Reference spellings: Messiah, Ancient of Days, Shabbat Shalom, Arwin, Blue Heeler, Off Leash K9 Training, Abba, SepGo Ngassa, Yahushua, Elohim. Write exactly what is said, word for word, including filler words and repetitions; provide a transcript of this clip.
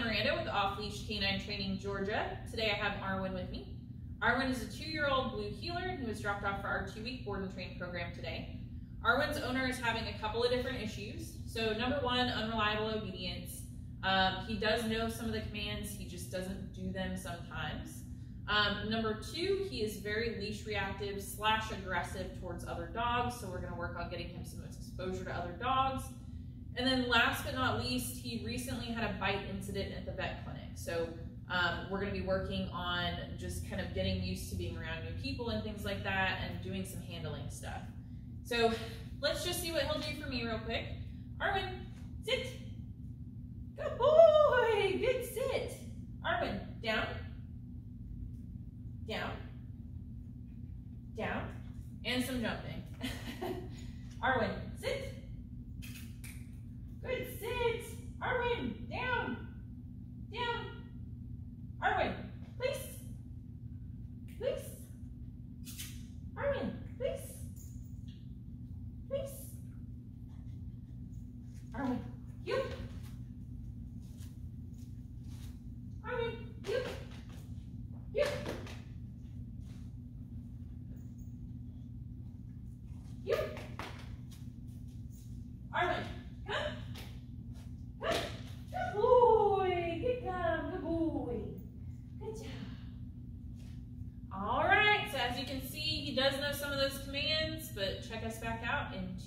I'm Miranda with Off-Leash Canine Training Georgia. Today I have Arwin with me. Arwin is a two-year-old blue heeler who was dropped off for our two-week board and train program today. Arwin's owner is having a couple of different issues. So number one, unreliable obedience. Um, he does know some of the commands, he just doesn't do them sometimes. Um, number two, he is very leash reactive slash aggressive towards other dogs. So we're gonna work on getting him some exposure to other dogs. And then last but not least, he recently had a bite incident at the vet clinic. So um, we're gonna be working on just kind of getting used to being around new people and things like that and doing some handling stuff. So let's just see what he'll do for me real quick. Arwin, sit. Good boy, good sit. Arwin, down, down, down, and some jumping. Arwin, sit. Good sit. Arwin, down, down. Arwin, please, please. Arwin, please, please. Arwin, you. Arwin, you, you, you. Arwin. As you can see, he does know some of those commands, but check us back out in